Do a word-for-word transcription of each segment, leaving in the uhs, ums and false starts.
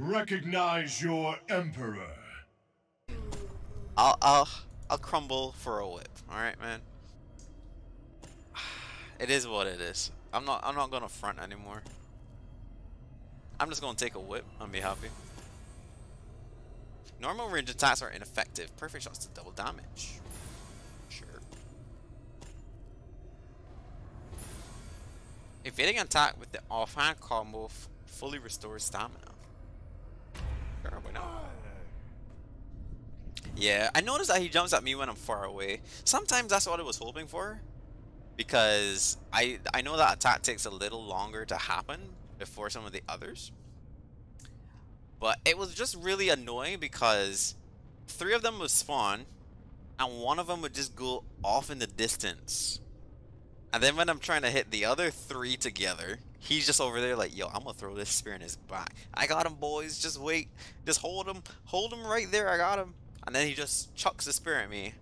Recognize your emperor. I'll I'll I'll crumble for a whip. All right, man. It is what it is. I'm not I'm not gonna front anymore. I'm just gonna take a whip and be happy. Normal range attacks are ineffective. Perfect shots to double damage. Sure. Evading attack with the offhand combo f fully restores stamina. Sure, why not? Yeah, I noticed that he jumps at me when I'm far away. Sometimes that's what I was hoping for, because I I know that attack takes a little longer to happen before some of the others. But it was just really annoying because three of them would spawn and one of them would just go off in the distance. And then when I'm trying to hit the other three together, he's just over there like, yo, I'm going to throw this spear in his back. I got him, boys. Just wait. Just hold him. Hold him right there. I got him. And then he just chucks the spear at me.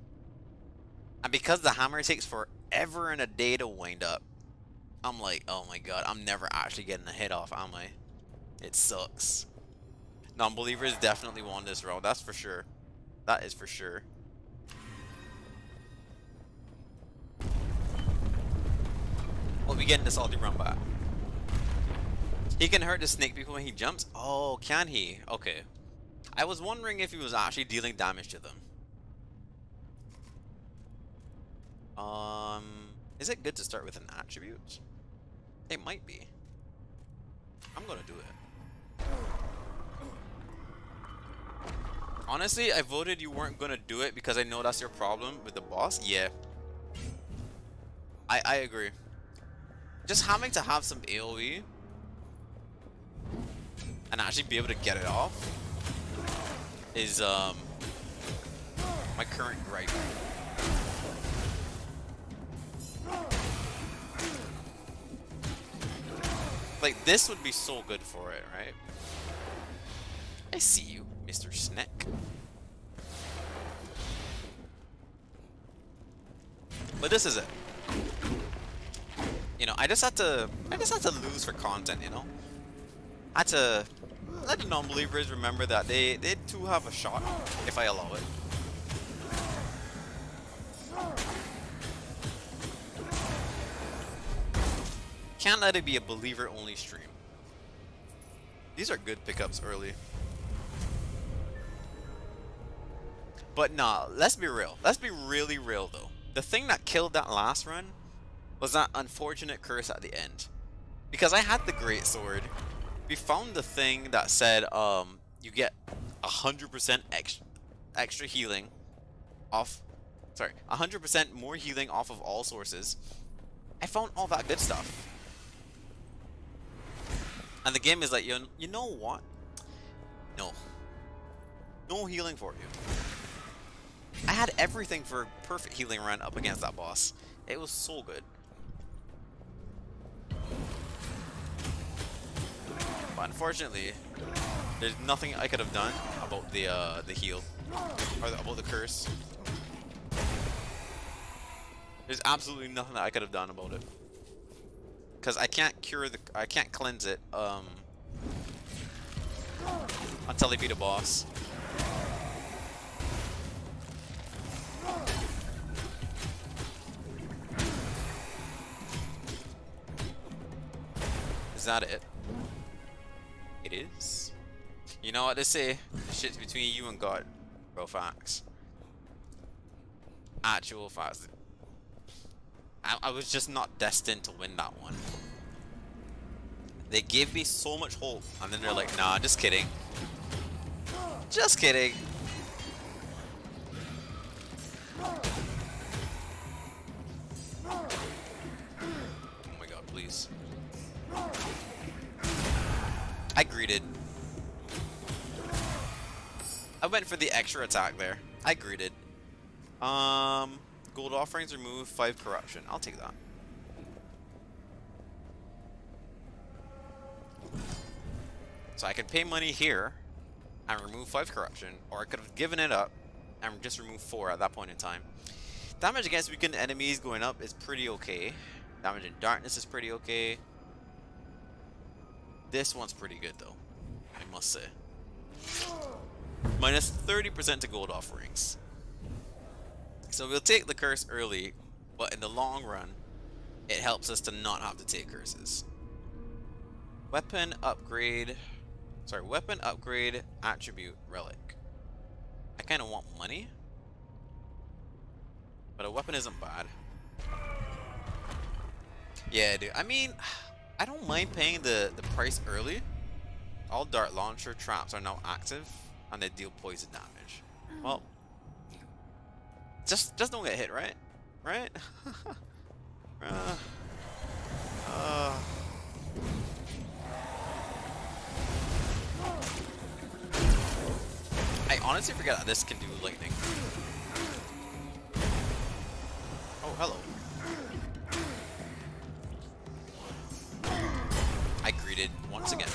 And because the hammer takes forever and a day to wind up, I'm like, oh my god, I'm never actually getting a hit off, am I? It sucks. Non-believers definitely won this round, that's for sure. That is for sure. We'll be getting this ulti run back. He can hurt the snake people when he jumps? Oh, can he? Okay. I was wondering if he was actually dealing damage to them. Um, is it good to start with an attribute? It might be. I'm gonna do it. Honestly, I voted you weren't gonna do it because I know that's your problem with the boss. Yeah. I, I agree. Just having to have some AoE and actually be able to get it off is um my current gripe. Like, this would be so good for it, right? I see you, Mister Snake. But this is it. You know, I just had to I just had to lose for content, you know? I had to let the non-believers remember that they, they too have a shot if I allow it. Can't let it be a believer-only stream. These are good pickups early. But nah, let's be real. Let's be really real though. The thing that killed that last run was that unfortunate curse at the end. Because I had the great sword. We found the thing that said um, you get one hundred percent extra, extra healing off, sorry, one hundred percent more healing off of all sources. I found all that good stuff. And the game is like, you, you know what? No. No healing for you. I had everything for a perfect healing run up against that boss. It was so good. But unfortunately, there's nothing I could have done about the uh, the heal, or the, about the curse. There's absolutely nothing that I could have done about it, because I can't cure the, I can't cleanse it um, until I beat a boss. Is that it? It is. You know what they say, the shit's between you and God. Real facts. Actual facts. I, I was just not destined to win that one. They gave me so much hope, and then they're like, nah, just kidding. Just kidding. Oh my god, please. I greeted. I went for the extra attack there. I greeted. Um, gold offerings remove five corruption. I'll take that. So I could pay money here and remove five corruption, or I could have given it up and just remove four at that point in time. Damage against weakened enemies going up is pretty okay. Damage in darkness is pretty okay. This one's pretty good though, I must say. Minus thirty percent to gold offerings. So we'll take the curse early, but in the long run, it helps us to not have to take curses. Weapon upgrade... Sorry, weapon upgrade, attribute, relic. I kind of want money. But a weapon isn't bad. Yeah, dude. I mean, I don't mind paying the, the price early. All dart launcher traps are now active, and they deal poison damage. Well, just just don't get hit, right? Right? uh, uh. I honestly forgot that this can do lightning. Oh, hello. I greeted once again.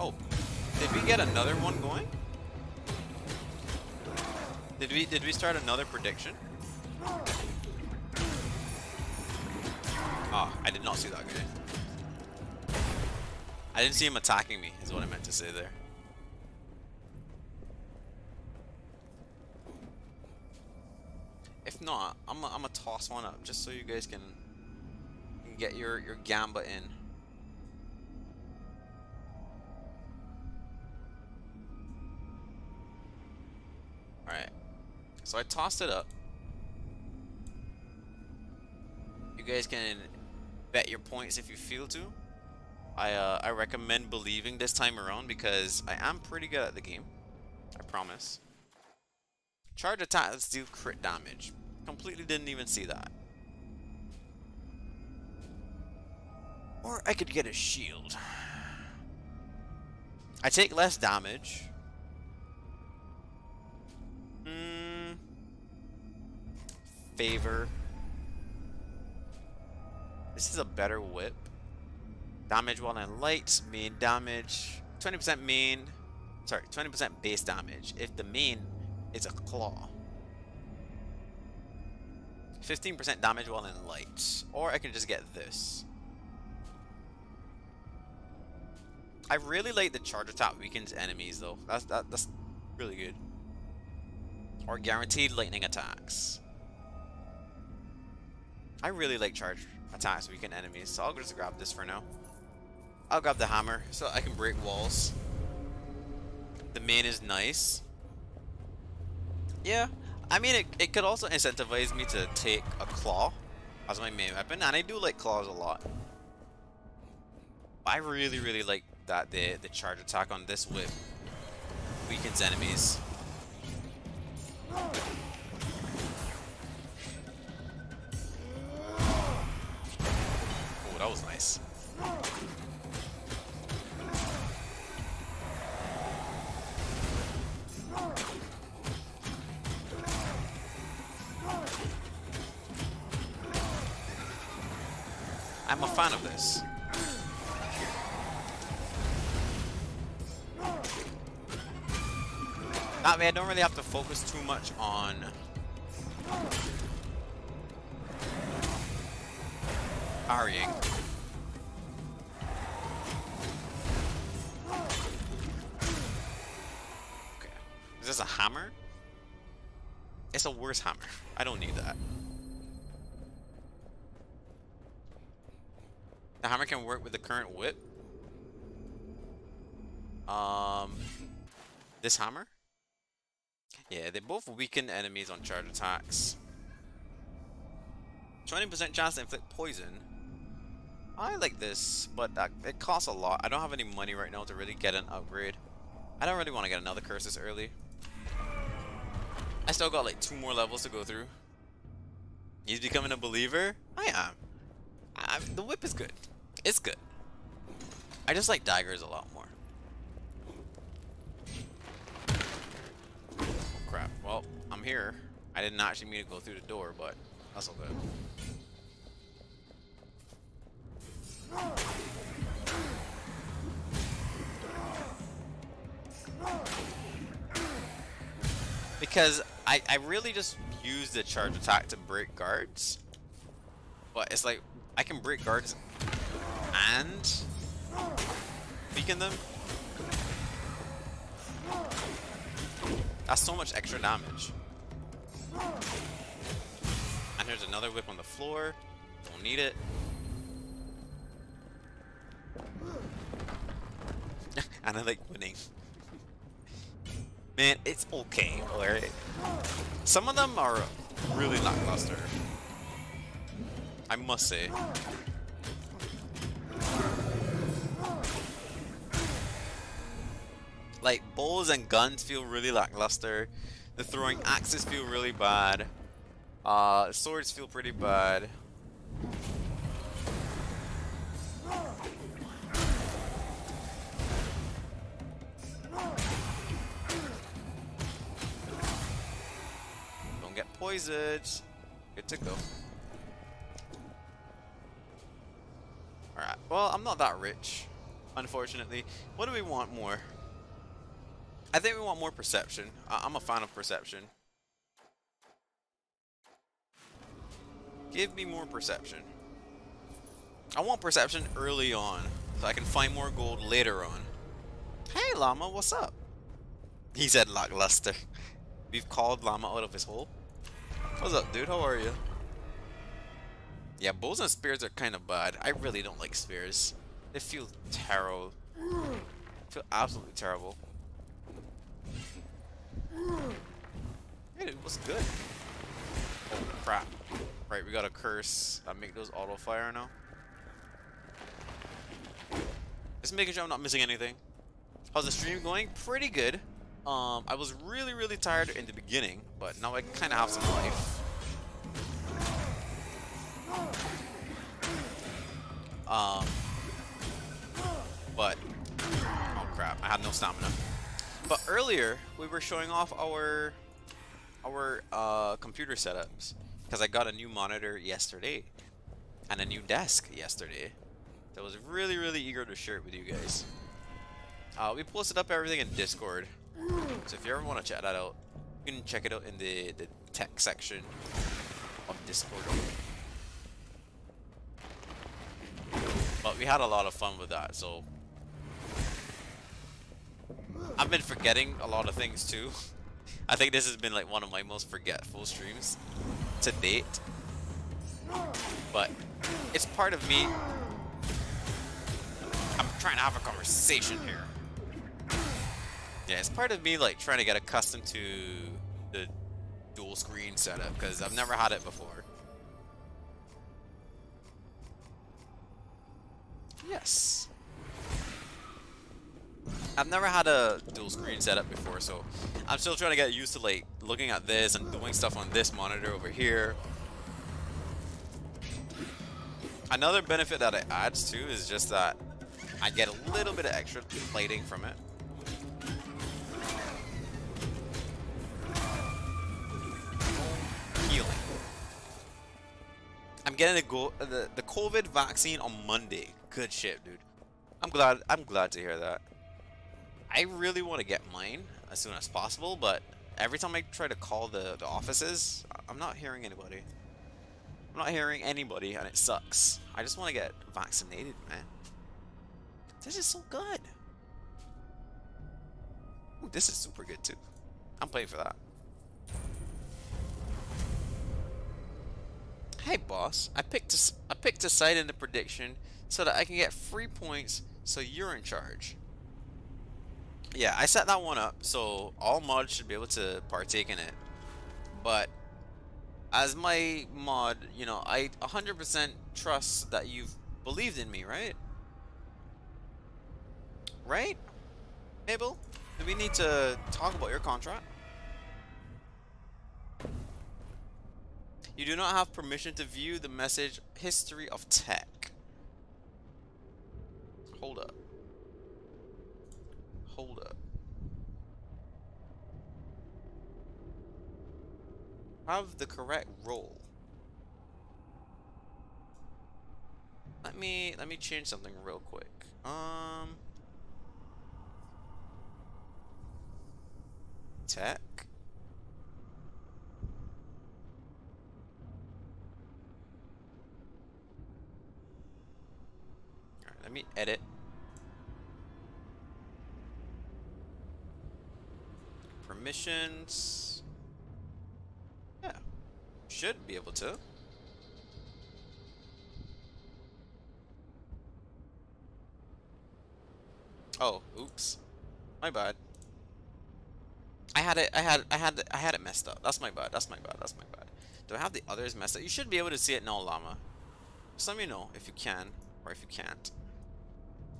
Oh, did we get another one going? Did we did we start another prediction? Ah, oh, I did not see that guy. I didn't see him attacking me, is what I meant to say there. If not, I'm going to toss one up just so you guys can, can get your, your gamba in. Alright. So I tossed it up. You guys can bet your points if you feel to. I, uh, I recommend believing this time around because I am pretty good at the game. I promise. Charge attacks do crit damage. Completely didn't even see that. Or I could get a shield. I take less damage. Hmm. Favor. This is a better whip. Damage while in light, main damage, twenty percent main, sorry, twenty percent base damage if the main is a claw. fifteen percent damage while in light, or I can just get this. I really like the charge attack weakens enemies though, that's, that, that's really good. Or guaranteed lightning attacks. I really like charge attacks weaken enemies, so I'll just grab this for now. I'll grab the hammer so I can break walls. The main is nice. Yeah, I mean it, it could also incentivize me to take a claw as my main weapon, and I do like claws a lot. I really really like that the, the charge attack on this whip weakens enemies. Oh, that was nice. I'm a fan of this. That way I don't really have to focus too much on parrying. Okay. Is this a hammer? It's a worse hammer. I don't need that. The hammer can work with the current whip. Um, this hammer? Yeah, they both weaken enemies on charge attacks. twenty percent chance to inflict poison. I like this, but that, it costs a lot. I don't have any money right now to really get an upgrade. I don't really want to get another curse this early. I still got like two more levels to go through. He's becoming a believer? I am. I, the whip is good. It's good. I just like daggers a lot more. Oh crap. Well, I'm here. I didn't actually mean to go through the door, but that's all good. because I, I really just use the charge attack to break guards. But it's like, I can break guards and weaken them. That's so much extra damage. And there's another whip on the floor. Don't need it. And I like winning. Man, it's okay, alright? Some of them are really lackluster, I must say. Like, bows and guns feel really lackluster. The throwing axes feel really bad. Uh, swords feel pretty bad. Don't get poisoned. Good tick though. Alright, well, I'm not that rich, unfortunately. What do we want more? I think we want more perception. I I'm a fan of perception. Give me more perception. I want perception early on, so I can find more gold later on. Hey Llama, what's up? He said lackluster. We've called Llama out of his hole. What's up, dude? How are you? Yeah, bows and spears are kind of bad. I really don't like spears. They feel terrible. They feel absolutely terrible. Hey, it was good. Oh crap! Right, we got a curse. I make those auto fire now. Just making sure I'm not missing anything. How's the stream going? Pretty good. Um, I was really, really tired in the beginning, but now I kind of have some life. Um, but oh crap! I had no stamina. But earlier we were showing off our our uh, computer setups because I got a new monitor yesterday and a new desk yesterday. So I was really really eager to share it with you guys. Uh, we posted up everything in Discord, so if you ever want to check that out, you can check it out in the the tech section of Discord. But we had a lot of fun with that, so. I've been forgetting a lot of things too. I think this has been like one of my most forgetful streams to date. But it's part of me. I'm trying to have a conversation here. Yeah, it's part of me like trying to get accustomed to the dual screen setup because I've never had it before. Yes. I've never had a dual screen setup before, so I'm still trying to get used to like looking at this and doing stuff on this monitor over here. Another benefit that it adds too is just that I get a little bit of extra lighting from it. Healing. I'm getting the go the the COVID vaccine on Monday. Good shit, dude. I'm glad. I'm glad to hear that. I really want to get mine as soon as possible, but every time I try to call the, the offices, I'm not hearing anybody. I'm not hearing anybody, and it sucks. I just want to get vaccinated, man. This is so good. Ooh, this is super good, too. I'm playing for that. Hey, boss. I picked a, I picked a side in the prediction so that I can get free points so you're in charge. Yeah, I set that one up, so all mods should be able to partake in it. But as my mod, you know, I one hundred percent trust that you've believed in me, right? Right? Mabel, do we need to talk about your contract? You do not have permission to view the message history of tech. Hold up. Hold up. Have the correct role. Let me let me change something real quick. Um Tech. me edit. Permissions. Yeah, should be able to. Oh, oops, my bad. I had it. I had. I had. I had it messed up. That's my bad. That's my bad. That's my bad. Do I have the others messed up? You should be able to see it now, Llama. Just let me know if you can or if you can't.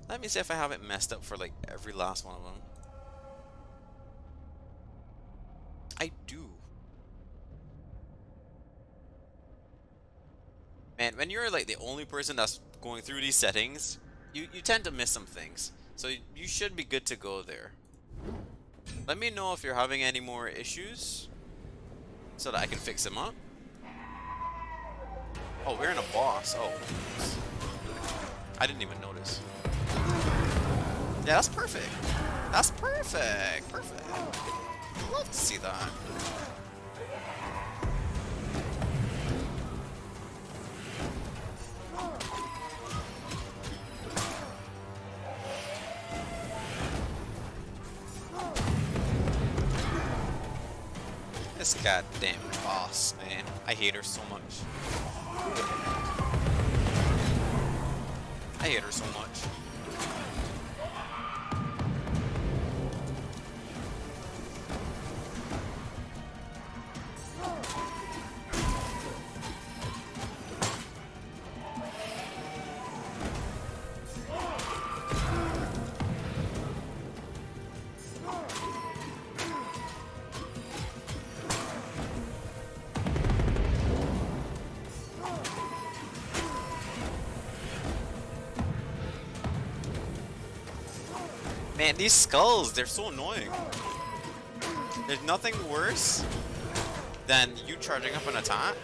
Let me see if I have it messed up for like every last one of them. I do. Man, when you're like the only person that's going through these settings, you you tend to miss some things. So you should be good to go there. Let me know if you're having any more issues so that I can fix them up. Oh, we're in a boss. Oh, I didn't even notice. Yeah, that's perfect. That's perfect. Perfect. I love to see that. This goddamn boss, man. I hate her so much. I hate her so much. Man, these skulls, they're so annoying. There's nothing worse than you charging up an attack.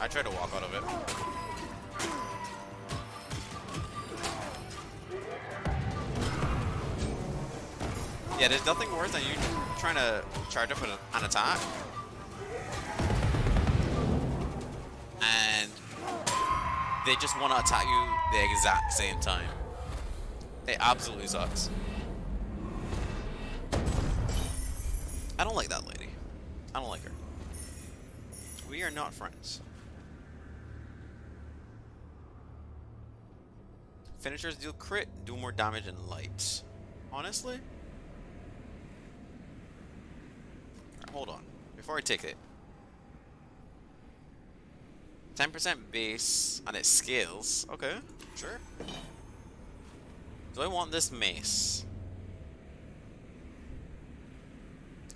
I tried to walk out of it. Yeah, there's nothing worse than you trying to charge up an, an attack. And they just want to attack you the exact same time. It absolutely sucks. I don't like that lady. I don't like her. We are not friends. Finishers deal crit, do more damage and light. Honestly? Hold on. Before I take it. ten percent base and it scales. Okay, sure. Do I want this mace?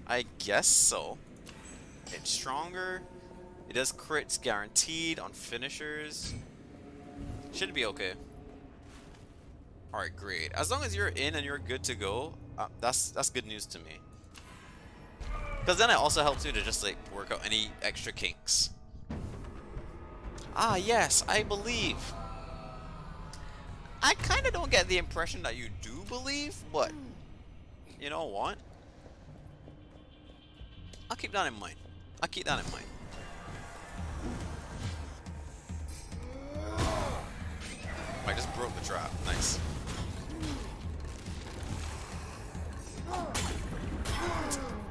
I guess so. It's stronger. It does crits guaranteed on finishers. Should be okay. Alright, great. As long as you're in and you're good to go, uh, that's that's good news to me. Because then it also helps you to just like work out any extra kinks. Ah, yes, I believe. I kind of don't get the impression that you do believe, but you know what? I'll keep that in mind. I'll keep that in mind. I just broke the trap. Nice.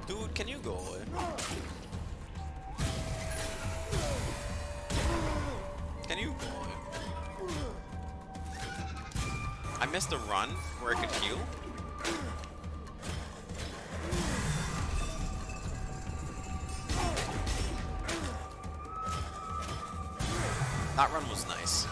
Dude, can you go away? Can you go away? I missed a run where I could heal. That run was nice.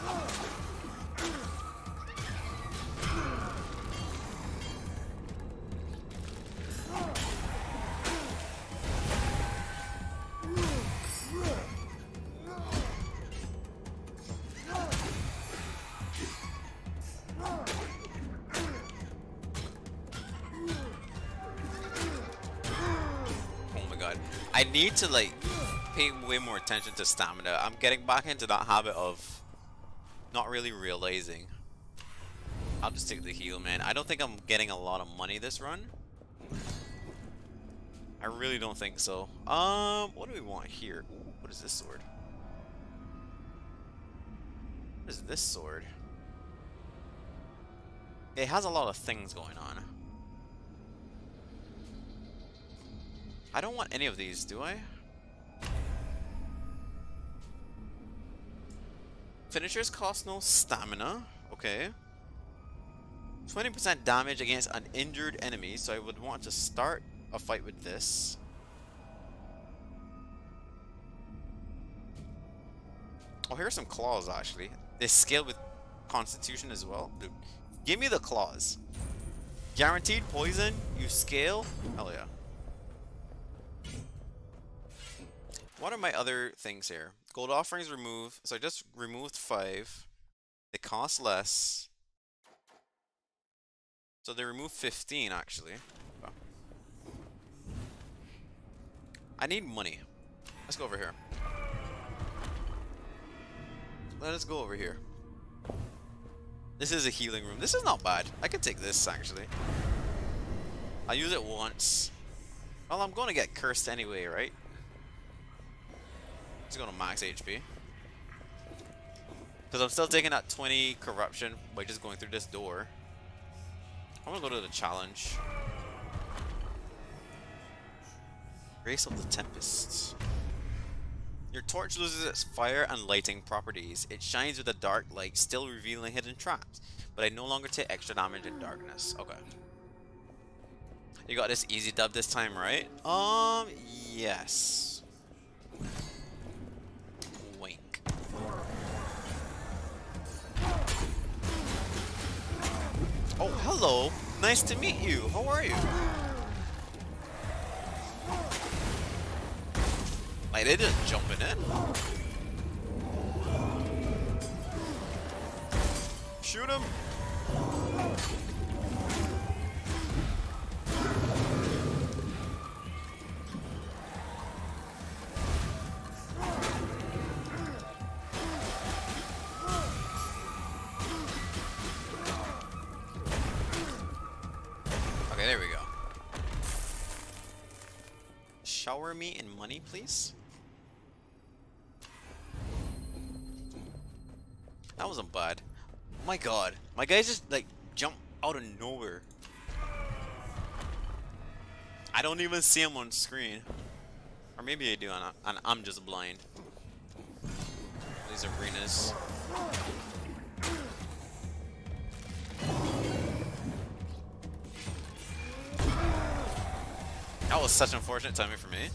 I need to like pay way more attention to stamina. I'm getting back into that habit of not really realizing. I'll just take the heal, man. I don't think I'm getting a lot of money this run. I really don't think so. Um, what do we want here? Ooh, what is this sword? What is this sword? It has a lot of things going on. I don't want any of these, do I? Finishers cost no stamina. Okay. twenty percent damage against an injured enemy, so I would want to start a fight with this. Oh, here are some claws, actually. They scale with constitution as well. Dude, give me the claws. Guaranteed poison, you scale. Hell yeah. What are my other things here? Gold offerings remove. So I just removed five. They cost less. So they removed fifteen, actually. Oh. I need money. Let's go over here. Let us go over here. This is a healing room. This is not bad. I could take this, actually. I'll use it once. Well, I'm going to get cursed anyway, right? Just going to max H P. Because I'm still taking that twenty corruption by just going through this door. I'm going to go to the challenge. Grace of the Tempest. Your torch loses its fire and lighting properties. It shines with a dark light, still revealing hidden traps. But I no longer take extra damage in darkness. Okay. You got this easy dub this time, right? Um, yes. Wink. Oh, hello. Nice to meet you. How are you? Like, they're just jumping in. Shoot him! Okay, there we go. Shower me in money, please. That wasn't bad. My god. My guys just like jump out of nowhere. I don't even see him on screen. Or maybe I do and, I, and I'm just blind. These arenas. That was such unfortunate timing for me.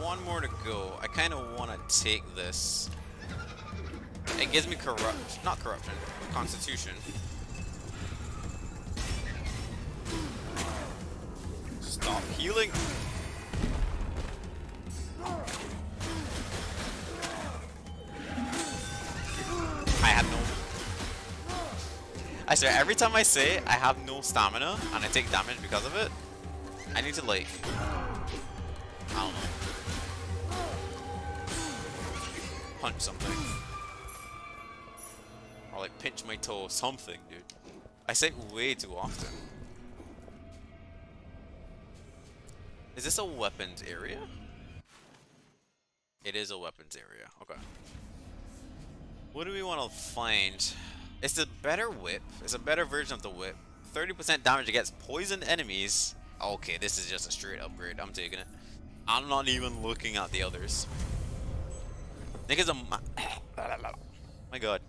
One more to go. I kind of want to take this. It gives me corrupt, not corruption, constitution. Stop healing. I have no. I swear, every time I say I have no stamina and I take damage because of it, I need to like, I don't know. Punch something. Or like pinch my toe, something, dude. I say it way too often. Is this a weapons area? It is a weapons area, okay. What do we want to find? It's a better whip. It's a better version of the whip. thirty percent damage against poisoned enemies. Okay, this is just a straight upgrade. I'm taking it. I'm not even looking at the others. Nigga's a ma my god.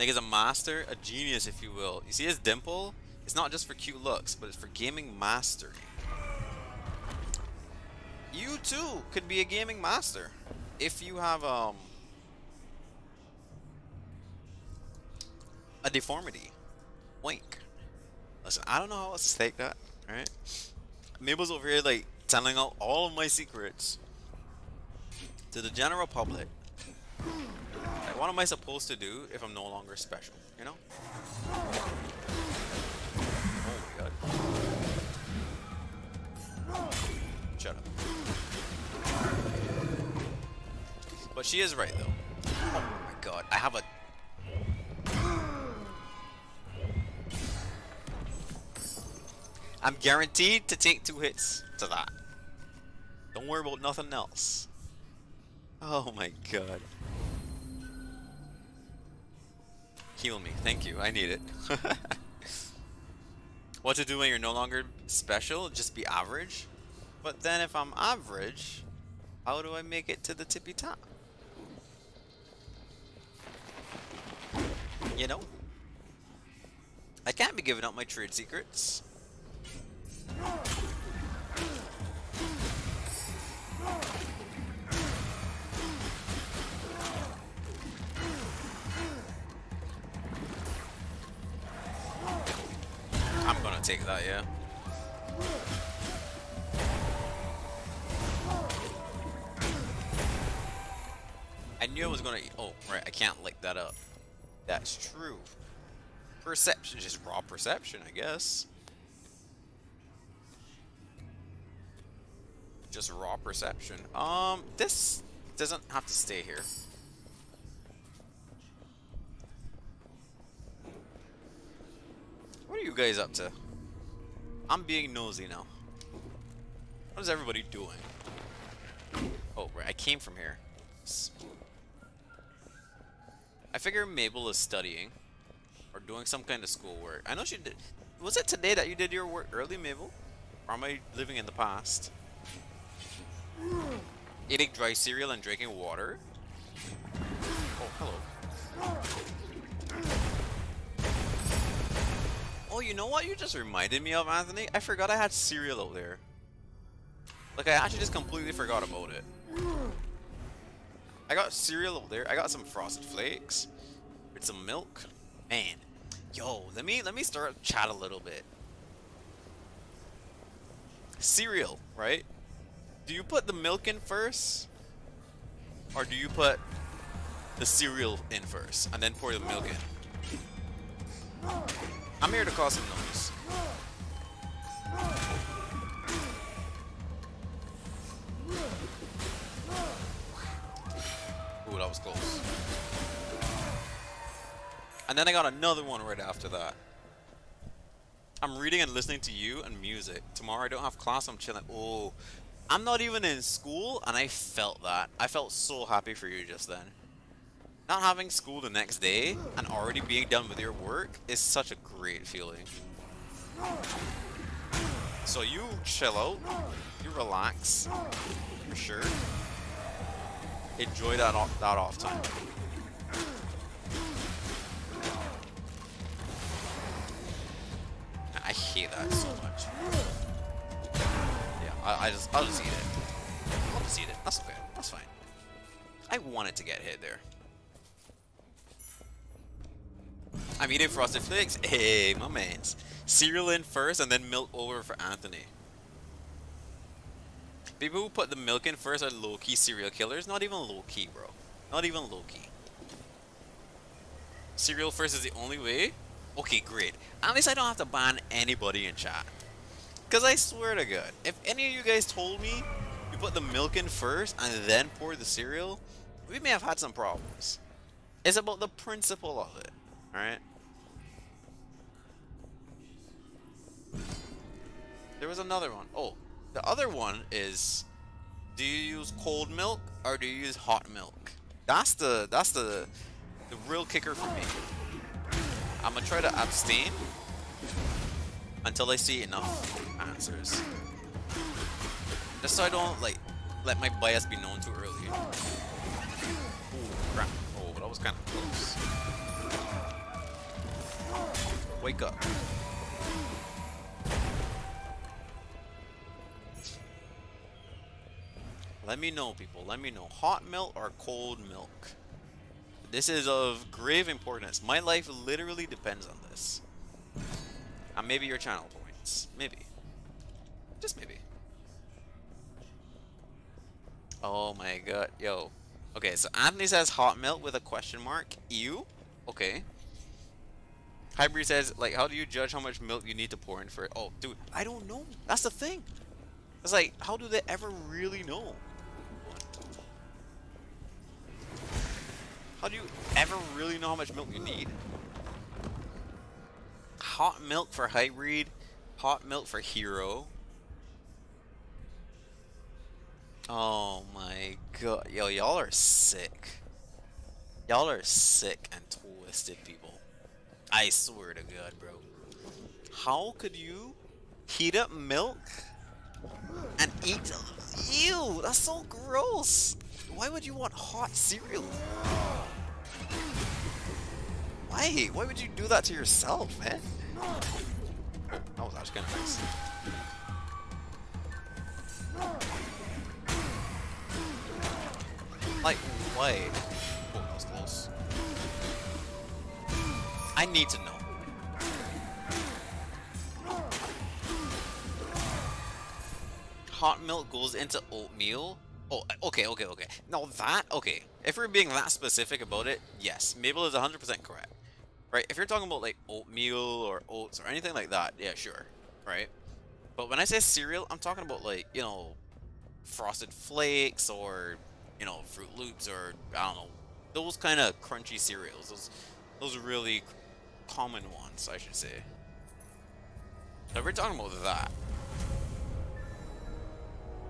Nigga's a master, a genius, if you will. You see his dimple? It's not just for cute looks, but it's for gaming mastery. You too could be a gaming master if you have um a deformity. Wink. Listen, I don't know how else to take that. All right. Mabel's over here like telling out all of my secrets to the general public. Like, what am I supposed to do if I'm no longer special, you know? Oh my god. Shut up. But she is right, though. Oh my god, I have a... I'm guaranteed to take two hits to that. Don't worry about nothing else. Oh my god. Heal me, thank you, I need it. What to do when you're no longer special? Just be average? But then if I'm average, how do I make it to the tippy top? You know? I can't be giving up my trade secrets. I'm gonna take that, yeah. I knew I was gonna. Oh, right, I can't lick that up. That's true. Perception, just raw perception, I guess. Just raw perception. Um, this doesn't have to stay here. What are you guys up to? I'm being nosy now. What is everybody doing? Oh, right, I came from here. I figure Mabel is studying or doing some kind of schoolwork. I know she did. Was it today that you did your work early, Mabel? Or am I living in the past? Eating dry cereal and drinking water? Oh, hello. Oh, you know what you just reminded me of, Anthony? I forgot I had cereal out there. Like, I actually just completely forgot about it. I got cereal over there. I got some Frosted Flakes with some milk. Man, yo, let me let me start up chat a little bit. Cereal, right? Do you put the milk in first, or do you put the cereal in first and then pour the milk in? I'm here to cause some noise. Ooh, that was close. And then I got another one right after that. I'm reading and listening to you and music. Tomorrow I don't have class, I'm chilling. Oh, I'm not even in school, and I felt that. I felt so happy for you just then. Not having school the next day and already being done with your work is such a great feeling. So you chill out, you relax, for sure. Enjoy that off, that off time. I hate that so much. Yeah, I, I just I'll just eat it. I'll just eat it. That's okay. That's fine. I wanted to get hit there. I'm eating Frosted Flakes. Hey, my man's. Cereal in first, and then milk over for Anthony. People who put the milk in first are low-key serial killers. Not even low-key, bro. Not even low-key. Cereal first is the only way? Okay, great. At least I don't have to ban anybody in chat. Because I swear to God, if any of you guys told me you put the milk in first and then pour the cereal, we may have had some problems. It's about the principle of it, alright? There was another one. Oh. The other one is, do you use cold milk or do you use hot milk? That's the that's the the real kicker for me. I'm gonna try to abstain until I see enough answers, just so I don't like let my bias be known too early. Oh crap! Oh, that was kind of close. Wake up. Let me know, people. Let me know. Hot milk or cold milk? This is of grave importance. My life literally depends on this. And maybe your channel points. Maybe. Just maybe. Oh my god. Yo. Okay, so Anthony says hot milk with a question mark. Ew. Okay. Hybrid says, like, how do you judge how much milk you need to pour in for it? Oh, dude. I don't know. That's the thing. It's like, how do they ever really know? How do you ever really know how much milk you need? Hot milk for hybrid, hot milk for hero. Oh my god, yo, y'all are sick. Y'all are sick and twisted people. I swear to god, bro. How could you heat up milk and eat? Ew, that's so gross. Why would you want hot cereal? Why? Why would you do that to yourself, man? That was actually kind of nice. Like, why? Oh, that was close. I need to know. Hot milk goes into oatmeal? Oh, okay, okay, okay. Now that, okay. If we're being that specific about it, yes, Mabel is one hundred percent correct. Right? If you're talking about like oatmeal or oats or anything like that, yeah, sure. Right? But when I say cereal, I'm talking about like, you know, Frosted Flakes or, you know, Fruit Loops or, I don't know, those kind of crunchy cereals. Those, those really common ones, I should say. So if we're talking about that.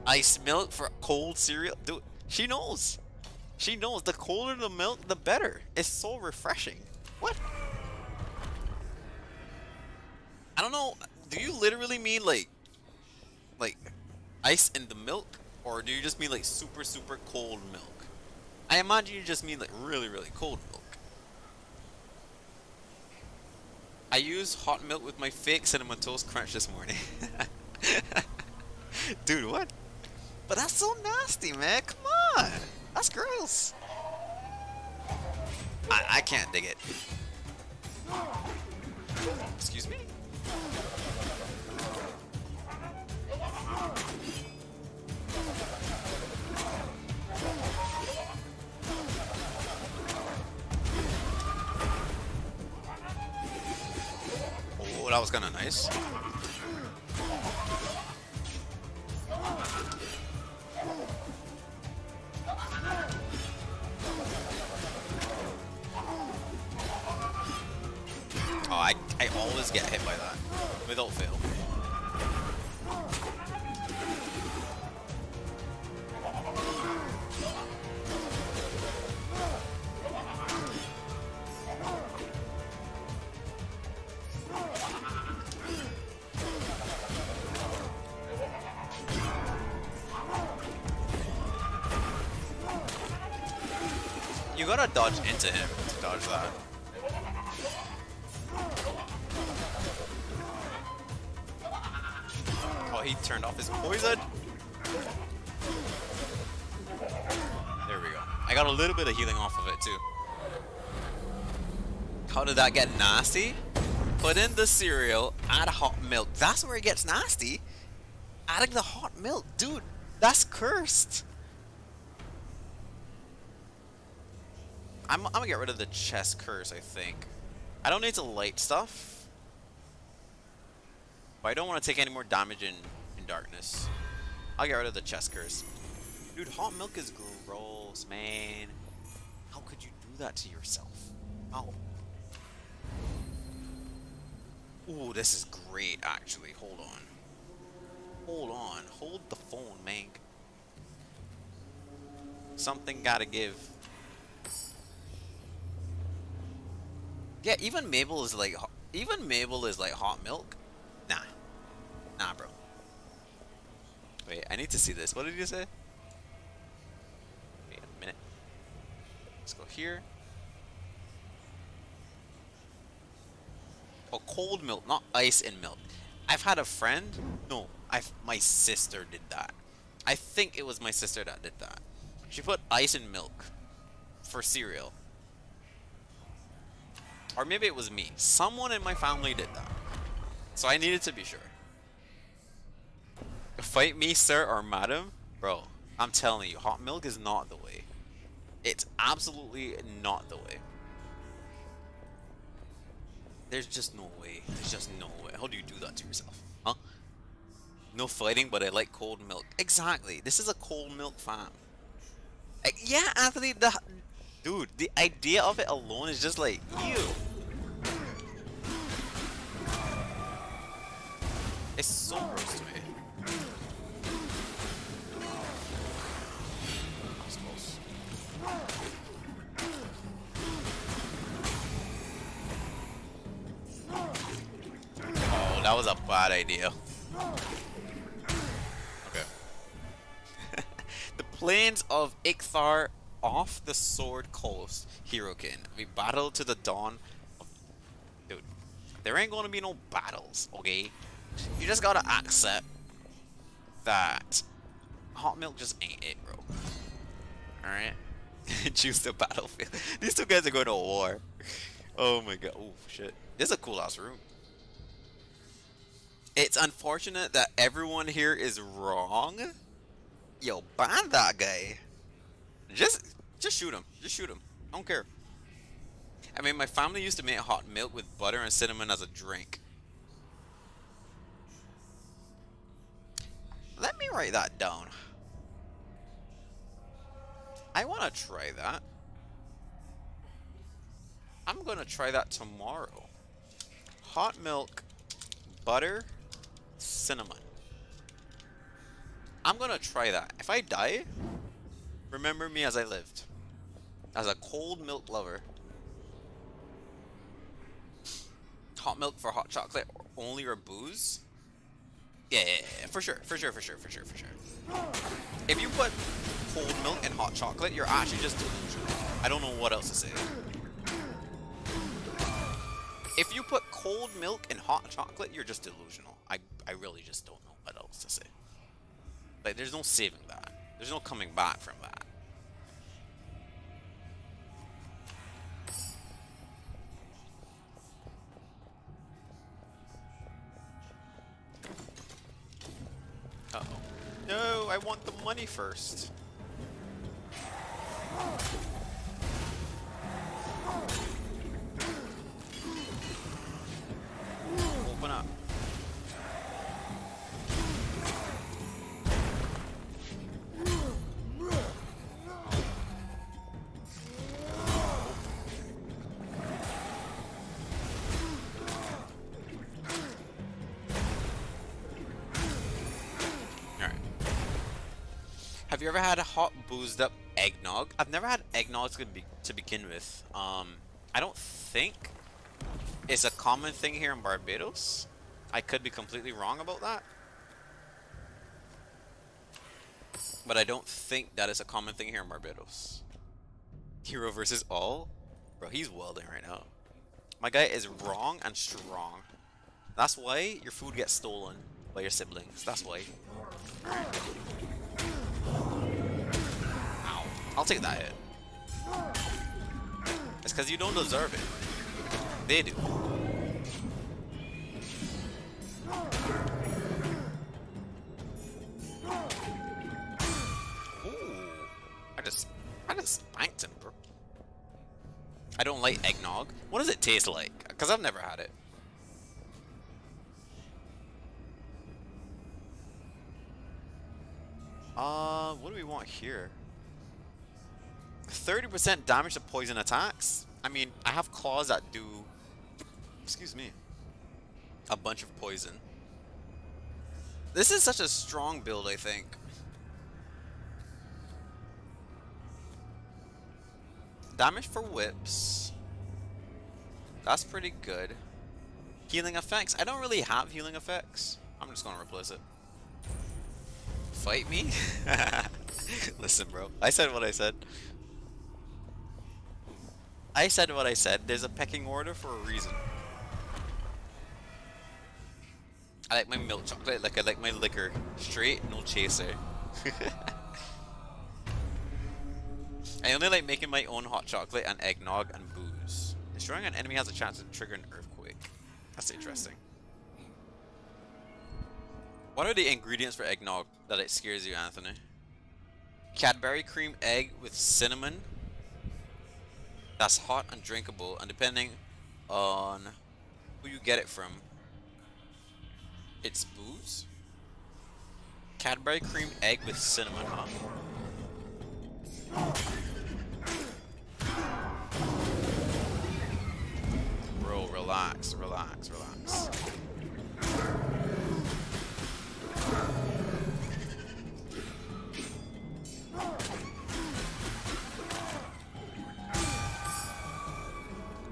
Ice milk for cold cereal? Dude, she knows. She knows. The colder the milk, the better. It's so refreshing. What? I don't know. Do you literally mean like, like ice in the milk? Or do you just mean like super, super cold milk? I imagine you just mean like really, really cold milk. I used hot milk with my fake Cinnamon Toast Crunch this morning. Dude, what? But that's so nasty, man. Come on. That's gross. I, I can't dig it. Excuse me? Oh, that was kind of nice. Always get hit by that without fail. You gotta dodge into him to dodge that. He turned off his poison. There we go. I got a little bit of healing off of it too. How did that get nasty? Put in the cereal, add hot milk. That's where it gets nasty. Adding the hot milk, dude. That's cursed. I'm, I'm gonna get rid of the chest curse, I think. I don't need to light stuff. I don't want to take any more damage in, in darkness. I'll get rid of the chest curse. Dude, hot milk is gross, man. How could you do that to yourself? How? Ooh, this is great, actually. Hold on. Hold on. Hold the phone, man. Something gotta give. Yeah, even Mabel is like... Even Mabel is like hot milk. Nah. Nah, bro. Wait, I need to see this. What did you say? Wait a minute. Let's go here. Oh, cold milk, not ice in milk. I've had a friend. No, I've, my sister did that. I think it was my sister that did that. She put ice in milk for cereal. Or maybe it was me. Someone in my family did that. So I needed to be sure. Fight me, sir or madam. Bro, I'm telling you, hot milk is not the way. It's absolutely not the way. There's just no way. There's just no way. How do you do that to yourself? Huh? No fighting, but I like cold milk. Exactly. This is a cold milk farm. I, yeah, Anthony, the... Dude, the idea of it alone is just like, ew. It's so gross to me. That was close. Oh, that was a bad idea. Okay. The plains of Ichthar off the Sword Coast, Hirokin. We battle to the dawn of... Dude, there ain't gonna be no battles, okay? You just gotta accept that hot milk just ain't it, bro. Alright? Choose the battlefield. These two guys are going to war. Oh my god. Oh shit. This is a cool ass room. It's unfortunate that everyone here is wrong. Yo, ban that guy. Just just shoot him. Just shoot him. I don't care. I mean, my family used to make hot milk with butter and cinnamon as a drink. Let me write that down. I want to try that. I'm going to try that tomorrow. Hot milk, butter, cinnamon. I'm going to try that. If I die, remember me as I lived. As a cold milk lover. Hot milk for hot chocolate only or booze? Yeah, yeah, yeah, for sure, for sure, for sure, for sure, for sure. If you put cold milk and hot chocolate, you're actually just delusional. I don't know what else to say. If you put cold milk and hot chocolate, you're just delusional. I, I really just don't know what else to say. Like, there's no saving that. There's no coming back from that. Uh-oh. No, I want the money first. Open up. Have you ever had a hot boozed up eggnog? I've never had eggnog to, be to begin with. Um, I don't think it's a common thing here in Barbados. I could be completely wrong about that. But I don't think that is a common thing here in Barbados. Hero versus all? Bro, he's welding right now. My guy is wrong and strong. That's why your food gets stolen by your siblings. That's why. I'll take that hit. It's because you don't deserve it. They do. Ooh. I just, I just spanked him, bro. I don't like eggnog. What does it taste like? Because I've never had it. Uh, what do we want here? thirty percent damage to poison attacks. I mean, I have claws that do, excuse me, a bunch of poison. This is such a strong build, I think. Damage for whips. That's pretty good. Healing effects. I don't really have healing effects. I'm just going to replace it. Fight me? Listen, bro. I said what I said. I said what I said. There's a pecking order for a reason. I like my milk chocolate like I like my liquor. Straight, no chaser. I only like making my own hot chocolate and eggnog and booze. Destroying an enemy has a chance to trigger an earthquake. That's interesting. What are the ingredients for eggnog that it scares you, Anthony? Cadbury cream egg with cinnamon. That's hot and drinkable, and depending on who you get it from, it's booze. Cadbury cream egg with cinnamon, huh? Bro, relax, relax, relax.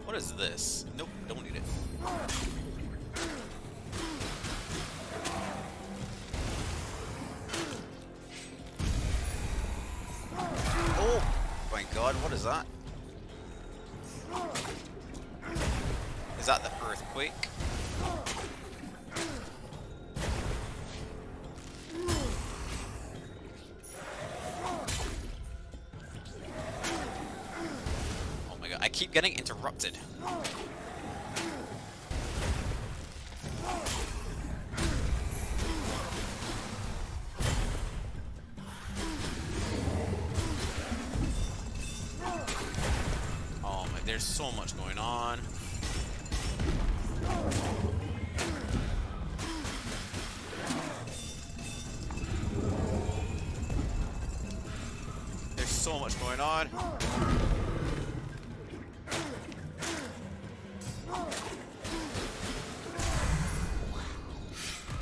What is this? Nope, don't need it. God, what is that? Is that the earthquake? Oh my god, I keep getting interrupted. There's so much going on. There's so much going on.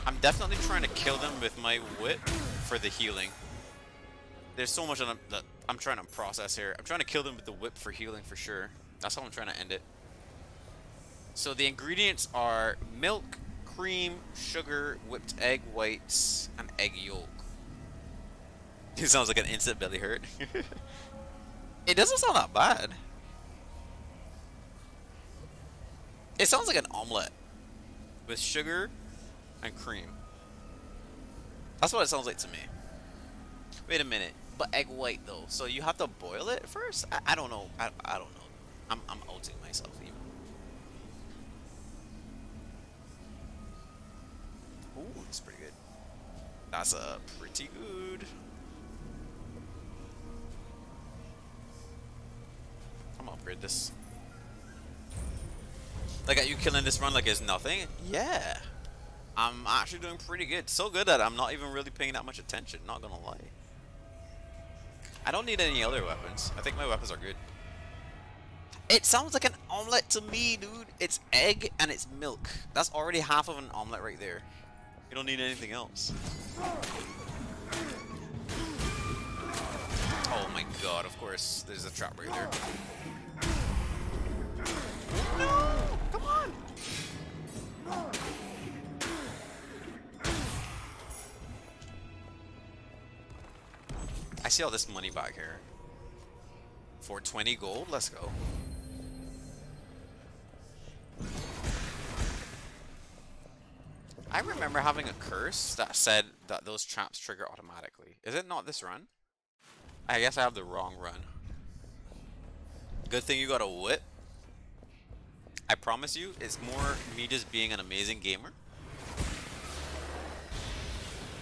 I'm definitely trying to kill them with my whip for the healing. There's so much that I'm trying to process here. I'm trying to kill them with the whip for healing for sure. That's how I'm trying to end it. So the ingredients are milk, cream, sugar, whipped egg whites, and egg yolk. It sounds like an instant belly hurt. It doesn't sound that bad. It sounds like an omelet with sugar and cream. That's what it sounds like to me. Wait a minute, but egg white though, so you have to boil it first? I, I don't know. I, I don't know. I'm, I'm outing myself even. Ooh, that's pretty good. That's a pretty good. I'm gonna upgrade this. Like, are you killing this run like it's nothing? Yeah. I'm actually doing pretty good. So good that I'm not even really paying that much attention, not gonna lie. I don't need any other weapons. I think my weapons are good. It sounds like an omelet to me, dude. It's egg and it's milk. That's already half of an omelet right there. You don't need anything else. Oh my god, of course. There's a trap right there. No! Come on! I see all this money back here. four twenty gold, let's go. I remember having a curse that said that those traps trigger automatically. Is it not this run? I guess I have the wrong run. Good thing you got a whip. I promise you, it's more me just being an amazing gamer.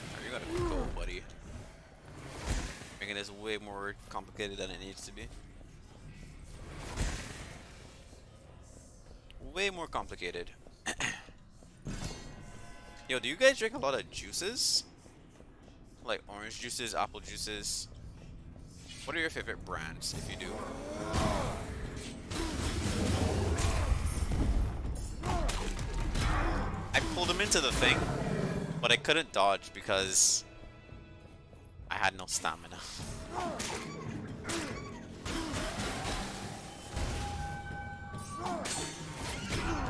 Oh, you gotta go, buddy. Making this way more complicated than it needs to be. Way more complicated. Yo, do you guys drink a lot of juices? Like orange juices, apple juices? What are your favorite brands, if you do? I pulled him into the thing, but I couldn't dodge because I had no stamina.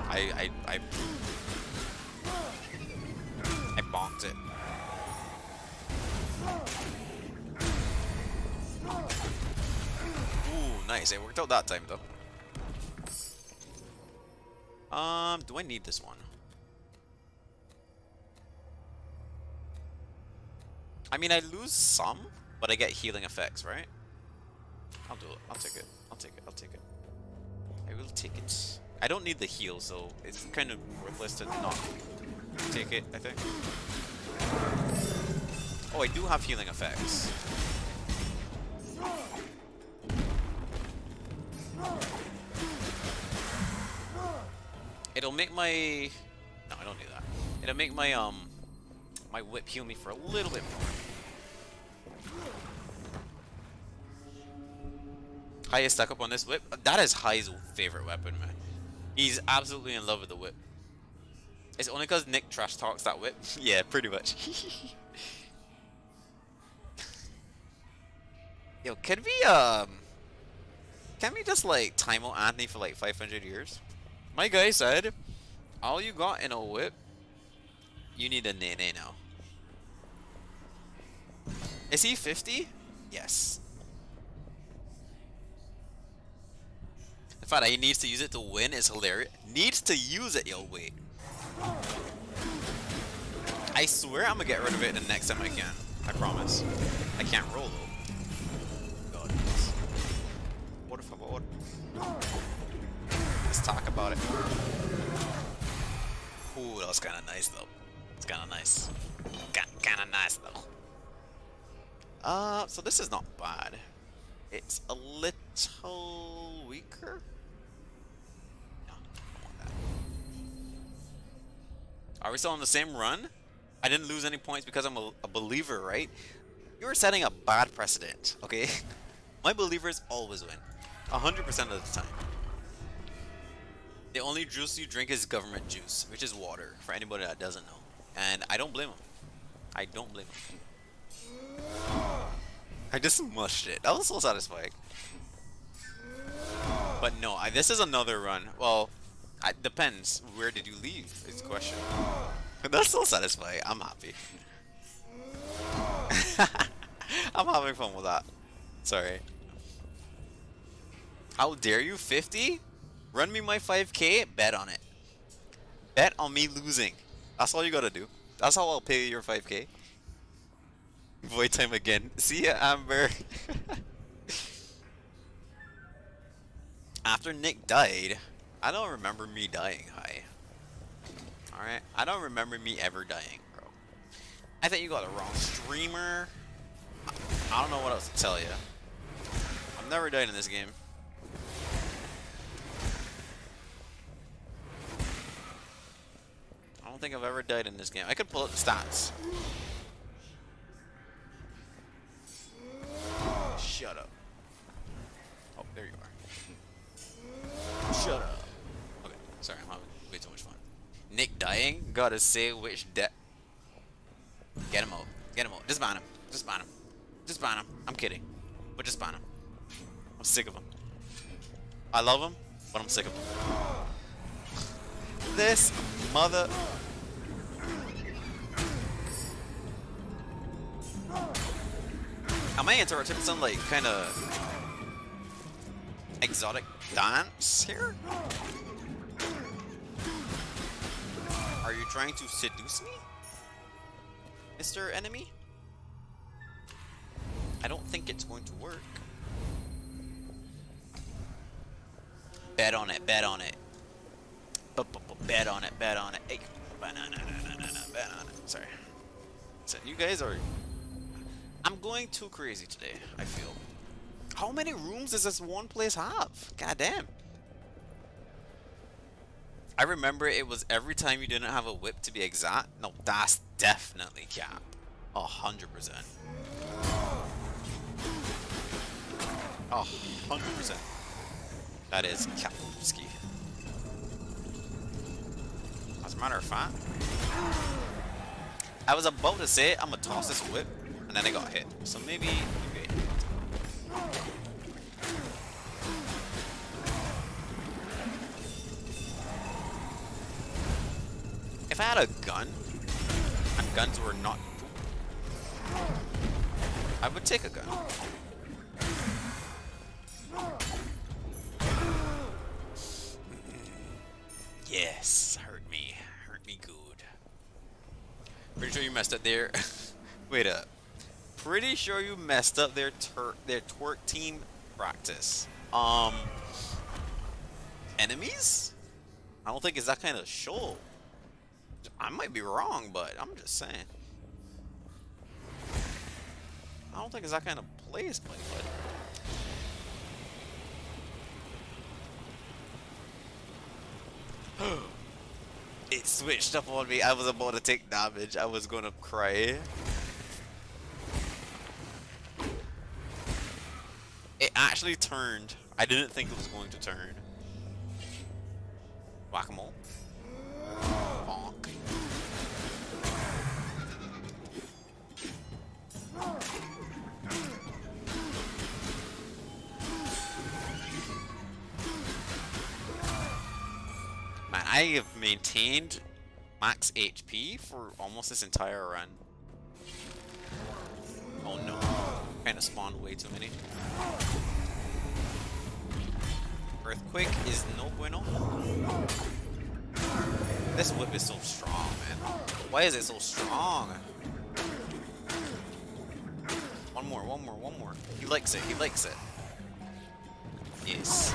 I... I... I... I bonked it. Ooh, nice. It worked out that time, though. Um, do I need this one? I mean, I lose some, but I get healing effects, right? I'll do it. I'll take it. I'll take it. I'll take it. I will take it. I don't need the heal, so it's kind of worthless to not take it, I think. Oh, I do have healing effects. It'll make my... No, I don't need that. It'll make my, um... my whip heal me for a little bit more. Highest stuck up on this whip. That is High's favorite weapon, man. He's absolutely in love with the whip. It's only because Nick trash talks that whip. Yeah, pretty much. Yo, can we um, can we just like time out Anthony for like five hundred years? My guy said, all you got in a whip, you need a nene now. Is he fifty? Yes. The fact that he needs to use it to win is hilarious. Needs to use it, yo, wait. I swear I'm gonna get rid of it the next time I can. I promise. I can't roll though. God. Por favor. Let's talk about it. Ooh, that was kind of nice though. It's kind of nice. Kind of nice though. Uh, so this is not bad. It's a little weaker. No, I want that. Are we still on the same run? I didn't lose any points because I'm a, a believer, right? You're setting a bad precedent, okay? My believers always win. one hundred percent of the time. The only juice you drink is government juice, which is water, for anybody that doesn't know. And I don't blame him. I don't blame him. I just mushed it. That was so satisfying. But no, I, this is another run. Well, it depends. Where did you leave is the question. That's so satisfying. I'm happy. I'm having fun with that. Sorry. How dare you? fifty? Run me my five K? Bet on it. Bet on me losing. That's all you gotta do. That's how I'll pay your five K. Void time again. See ya, Amber. After Nick died, I don't remember me dying, High. Alright? I don't remember me ever dying, bro. I think you got the wrong streamer. I don't know what else to tell you. I've never died in this game. I don't think I've ever died in this game. I could pull up the stats. Shut up. Oh, there you are. Shut up. Okay, sorry, I'm having way too much fun. Nick dying? Gotta say which death. Get him out. Get him out. Just ban him. Just ban him. Just ban him. I'm kidding. But just ban him. I'm sick of him. I love him, but I'm sick of him. This mother. Am I interrupting some like kind of exotic dance here? Are you trying to seduce me, Mister Enemy? I don't think it's going to work. Bet on it. Bet on it. Bet on it. Bet on it. Hey, bet on it. Sorry. So you guys are. I'm going too crazy today, I feel. How many rooms does this one place have? God damn. I remember it was every time you didn't have a whip to be exact. No, that's definitely cap. A hundred percent. A hundred percent. That is Kapowski. As a matter of fact, I was about to say I'm gonna toss this whip. And then I got hit. So maybe. Okay. If I had a gun, and guns were not poop, I would take a gun. Yes, hurt me. Hurt me good. Pretty sure you messed up there. Wait up. Pretty sure you messed up their tur their twerk team practice. Um, enemies? I don't think it's that kind of show. I might be wrong, but I'm just saying. I don't think it's that kind of place, play, but. It switched up on me. I was about to take damage. I was gonna cry. It actually turned. I didn't think it was going to turn. Whack-a-mole. Bonk. Man, I have maintained max H P for almost this entire run. Oh no. Kind of spawned way too many. Earthquake is no bueno. This whip is so strong, man. Why is it so strong? One more, one more, one more. He likes it, he likes it. Yes.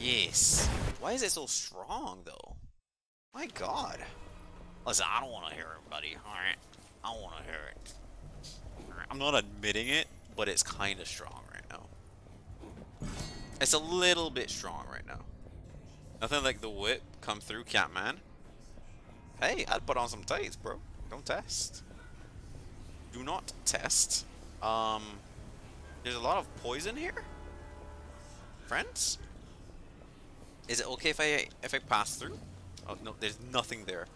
Yes. Why is it so strong, though? My god. Listen, I don't want to hear it, buddy. Alright. I don't want to hear it. I'm not admitting it, but it's kind of strong right now. It's a little bit strong right now. Nothing like the whip come through, Catman. Hey, I'd put on some tights, bro. Don't test. Do not test. Um, there's a lot of poison here? Friends? Is it okay if I if I pass through? Oh no, there's nothing there.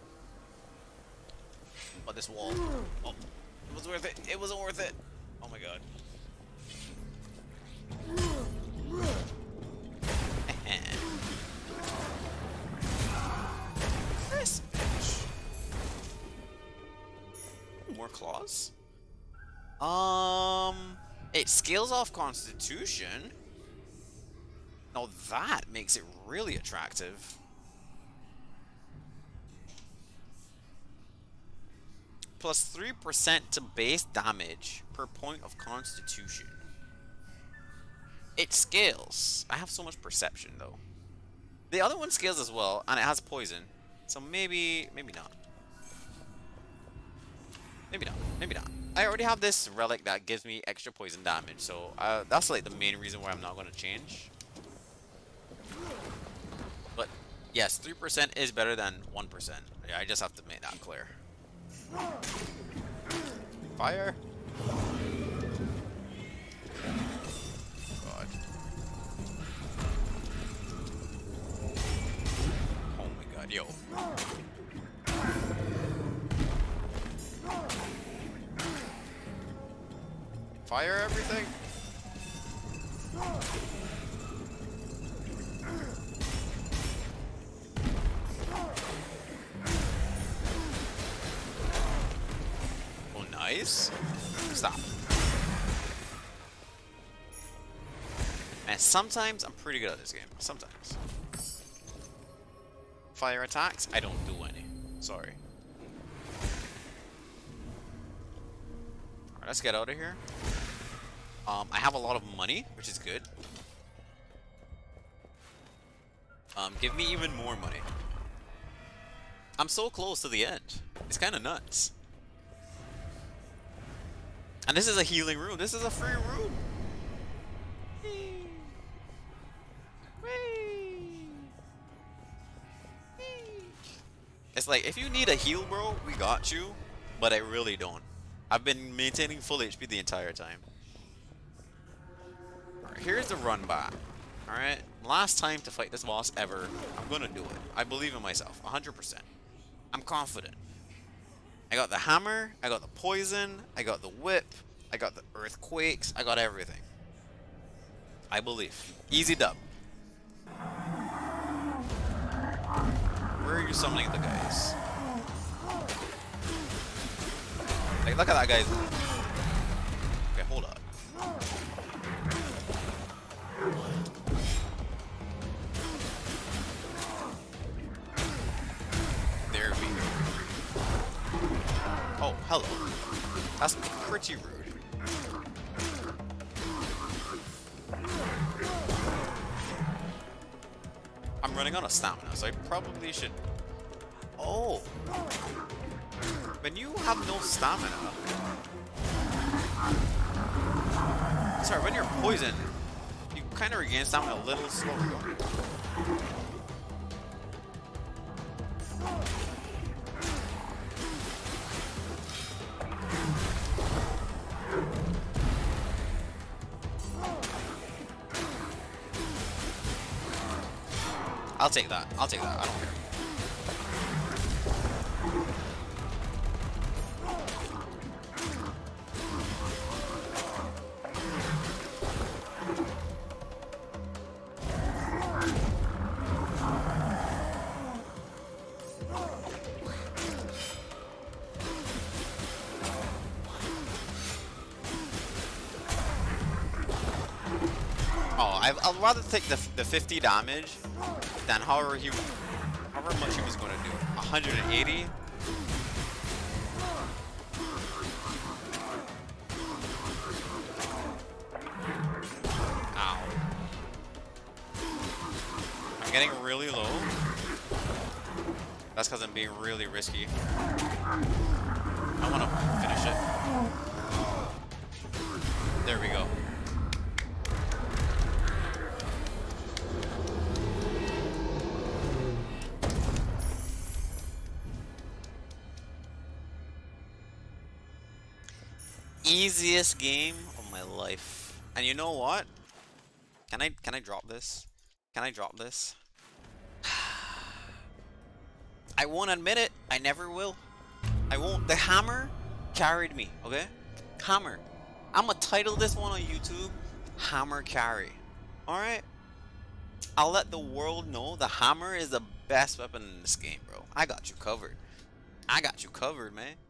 Oh, this wall. Oh, it was worth it. It wasn't worth it. Oh my god. This bitch. More claws. Um, it scales off Constitution. Now that makes it really attractive. Plus three percent to base damage per point of Constitution. It scales. I have so much perception though. The other one scales as well, and it has poison. So maybe, maybe not. Maybe not, maybe not. I already have this relic that gives me extra poison damage. So uh, that's like the main reason why I'm not going to change. But yes, three percent is better than one percent. I just have to make that clear. Fire! God. Oh my god, yo. Fire everything! Nice. Stop. And sometimes I'm pretty good at this game. Sometimes. Fire attacks, I don't do any. Sorry. Alright, let's get out of here. Um, I have a lot of money, which is good. Um, give me even more money. I'm so close to the end. It's kind of nuts. And this is a healing room. This is a free room. Whee. Whee. Whee. It's like, if you need a heal, bro, we got you. But I really don't. I've been maintaining full H P the entire time. Alright, here's the run back. Alright, last time to fight this boss ever. I'm gonna do it. I believe in myself. one hundred percent. I'm confident. I got the hammer, I got the poison, I got the whip, I got the earthquakes, I got everything. I believe. Easy dub. Where are you summoning the guys? Like, look at that guy. Okay, hold up. There we go. Oh, hello. That's pretty rude. I'm running out of stamina, so I probably should... Oh! When you have no stamina... Sorry, when you're poisoned, you kind of regained stamina a little slower. I'll take that. I'll take that. I don't care. Oh, I've, I'd rather take the, the fifty damage than however he, however much he was going to do. one hundred eighty. Ow. I'm getting really low. That's because I'm being really risky. I want to finish it. There we go. Easiest game of my life. And you know what? Can I can I drop this? Can I drop this? I won't admit it. I never will. I won't. The hammer carried me, okay? Hammer. I'ma title this one on YouTube, Hammer Carry. Alright? I'll let the world know the hammer is the best weapon in this game, bro. I got you covered. I got you covered, man.